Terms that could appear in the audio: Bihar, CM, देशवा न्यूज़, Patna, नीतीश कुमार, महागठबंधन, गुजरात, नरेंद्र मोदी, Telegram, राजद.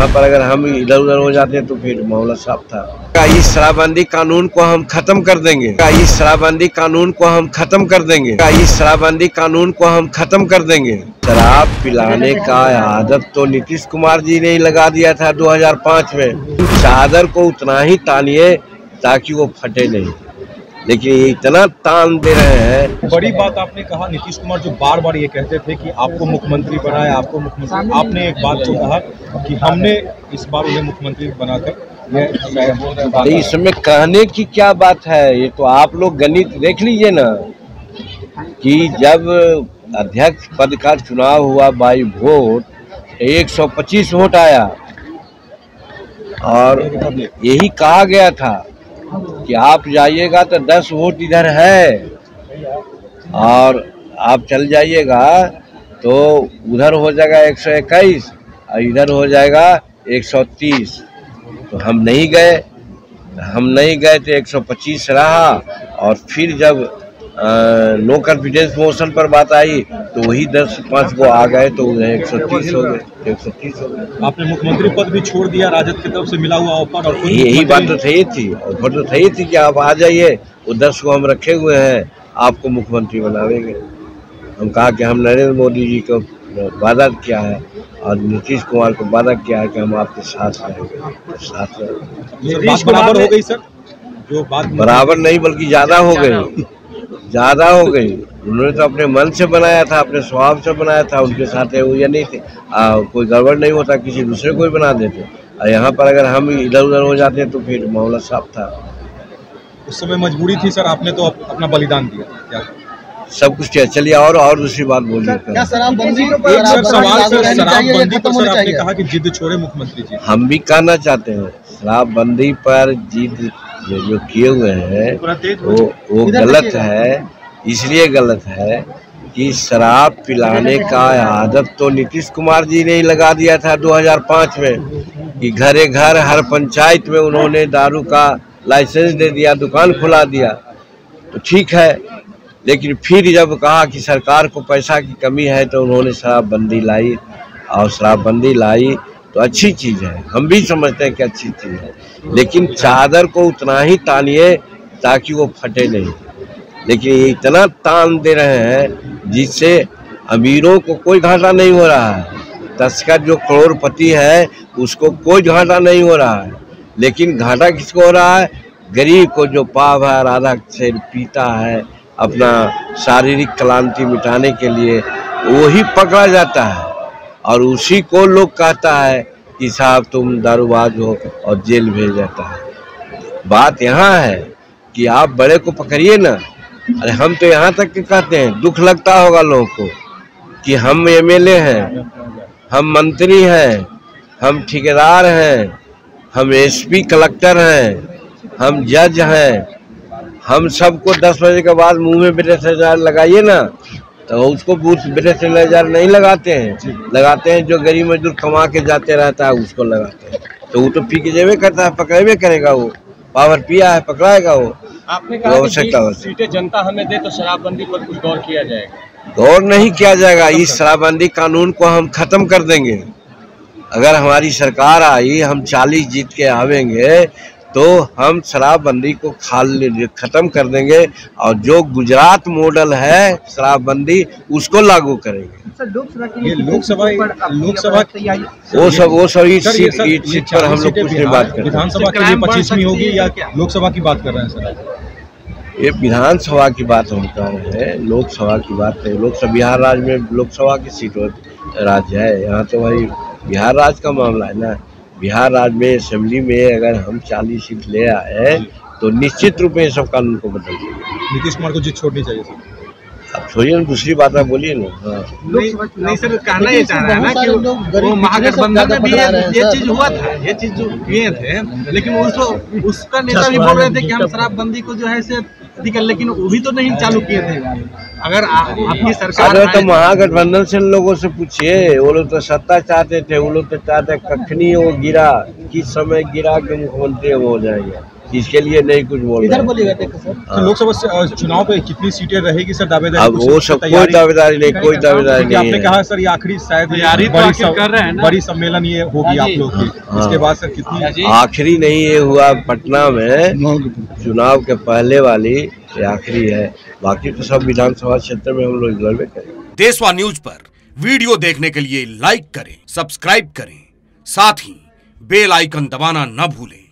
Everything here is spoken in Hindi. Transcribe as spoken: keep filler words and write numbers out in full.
यहाँ पर अगर हम इधर उधर हो जाते तो फिर मामला साफ था। इस शराबबंदी कानून को हम खत्म कर देंगे। इस शराबबंदी कानून को हम खत्म कर देंगे। इस शराबबंदी कानून को हम खत्म कर देंगे। शराब पिलाने का आदत तो नीतीश कुमार जी ने लगा दिया था दो हज़ार पाँच में। चादर को उतना ही तानिए ताकि वो फटे नहीं, लेकिन ये इतना तान दे रहे हैं। बड़ी बात आपने कहा नीतीश कुमार, जो बार बार ये कहते थे कि आपको मुख्यमंत्री बनाया, आपको मुख्यमंत्री, आपने एक बात जो कहा कि हमने इस बार उन्हें मुख्यमंत्री बनाकर, ये इसमें कहने की क्या बात है। ये तो आप लोग गणित देख लीजिए ना कि जब अध्यक्ष पद का चुनाव हुआ बाई वोट एक सौ पच्चीस वोट आया और यही कहा गया था कि आप जाइएगा तो दस वोट इधर है और आप चल जाइएगा तो उधर हो जाएगा एक सौ इक्कीस और इधर हो जाएगा एक सौ तीस। तो हम नहीं गए, हम नहीं गए तो एक सौ पच्चीस रहा। और फिर जब नो कॉन्फिडेंस मोशन पर बात आई तो वही दस पाँच को आ गए तो एक सौ तीस हो गए, एक सौ तीस हो गए। आपने मुख्यमंत्री पद भी छोड़ दिया राजद की तरफ से मिला हुआ ऑफर, और यही बात तो सही थी और वोट तो सही थी कि आप आ जाइए, वो दस को हम रखे हुए हैं, आपको मुख्यमंत्री बनावेंगे। हम कहा कि हम नरेंद्र मोदी जी को वादा किया है और नीतीश कुमार को वादा किया है कि हम आपके साथ रहेंगे, साथ रहेंगे। बराबर हो गई सर, जो बात बराबर नहीं बल्कि ज़्यादा हो गई, ज़्यादा हो गई। उन्होंने तो अपने मन से बनाया था, अपने स्वभाव से बनाया था, उनके साथ है वो या नहीं थे, आ, कोई गड़बड़ नहीं होता, किसी दूसरे को ही बना देते। और यहाँ पर अगर हम इधर उधर हो जाते तो फिर मामला साफ था। उस समय मजबूरी थी सर, आपने तो अप, अपना बलिदान दिया, सब कुछ किया। चलिए और और दूसरी बात बोल देते हैं। शराबबंदी कहा कि जिद छोड़े मुख्यमंत्री जी, हम भी कहना चाहते हैं शराबबंदी पर जिद जो जो किए हुए हैं वो वो गलत है। इसलिए गलत है कि शराब पिलाने का आदत तो नीतीश कुमार जी ने ही लगा दिया था दो हज़ार पाँच में कि घरे घर हर पंचायत में उन्होंने दारू का लाइसेंस दे दिया, दुकान खुला दिया, तो ठीक है। लेकिन फिर जब कहा कि सरकार को पैसा की कमी है तो उन्होंने शराबबंदी लाई और शराबबंदी लाई तो अच्छी चीज़ है, हम भी समझते हैं कि अच्छी चीज़ है, लेकिन चादर को उतना ही तानिए ताकि वो फटे नहीं। लेकिन ये इतना तान दे रहे हैं जिससे अमीरों को कोई घाटा नहीं हो रहा है, तस्कर जो करोड़पति है उसको कोई घाटा नहीं हो रहा है, लेकिन घाटा किसको हो रहा है? गरीब को, जो पाप है राधा से पीता है अपना शारीरिक क्लांति मिटाने के लिए, वही पकड़ा जाता है और उसी को लोग कहता है कि साहब तुम दारूबाज हो और जेल भेज जाता है। बात यहाँ है कि आप बड़े को पकड़िए ना। अरे हम तो यहाँ तक के कहते हैं, दुख लगता होगा लोगों को कि हम एम एल ए हैं, हम मंत्री हैं, हम ठेकेदार हैं, हम एस पी कलेक्टर हैं, हम जज हैं, हम सबको दस बजे के बाद मुंह में बेटे सजा लगाइए ना, तो उसको बूथ ब्रेस हजार नहीं लगाते हैं, लगाते हैं जो गरीब मजदूर कमा के जाते रहता है उसको लगाते हैं। तो वो तो पी के जेबे करता है, पकड़े में करेगा, वो पावर पिया है पकड़ाएगा वो। आपने कहा आवश्यकता सीटें जनता हमें दे तो शराबबंदी पर कुछ गौर किया जाएगा। गौर नहीं किया जाएगा। इस शराबबंदी कानून को हम खत्म कर देंगे। अगर हमारी सरकार आई, हम चालीस जीत के आवेंगे तो हम शराबबंदी को खाली खत्म कर देंगे और जो गुजरात मॉडल है शराबबंदी उसको लागू करेंगे। लोकसभा लोकसभा वो सब वो सब इस सीट पर हम लोग कुछ बात करें। विधानसभा के लिए पच्चीसवीं होगी या लोकसभा की बात कर रहे हैं सर? ये विधानसभा की बात हम कर रहे हैं, लोकसभा की बात है। लोकसभा बिहार राज्य में लोकसभा की सीट राज्य है, यहाँ तो भाई बिहार राज्य का मामला है ना। बिहार राज्य में असेंबली में अगर हम चालीस सीट ले आए तो निश्चित रूप में सब कानून को बदल देंगे। नीतीश कुमार को जीत छोड़नी चाहिए सर। अब छोड़िए ना, दूसरी बात आप बोलिए ना। हाँ नहीं, नहीं सर, कहना ये चाह रहा है ना कि वो महागठबंधन में भी ये चीज हुआ था, ये चीज जो किए थे, लेकिन उसको उसका नेता भी बोल रहे थे कि हम शराबबंदी को जो है से, लेकिन वो भी तो नहीं चालू किए थे। अगर आपकी सरकार तो महागठबंधन से लोगों से पूछिए, वो लोग तो सत्ता चाहते थे, वो लोग तो चाहते कखनी वो गिरा, किस समय गिरा के मुख्यमंत्री हो जाएंगे। इसके लिए नहीं कुछ बोल रहे हैं। लोकसभा चुनाव पे कितनी सीटें रहेगी सर दावेदारी? अब वो सब कोई दावेदारी नहीं, कोई दावेदारी नहीं। आपने कहा सर ये आखिरी शायद बड़ी सम्मेलन ये होगी आप लोग की, इसके बाद सर कितनी? आखिरी नहीं, ये हुआ पटना में चुनाव के पहले वाली आखिरी है, बाकी तो सब विधानसभा क्षेत्र में हम लोग लड़ाई करेंगे। देशवा न्यूज़ पर वीडियो देखने के लिए लाइक करें, सब्सक्राइब करें, साथ ही बेल आइकन दबाना न भूलें।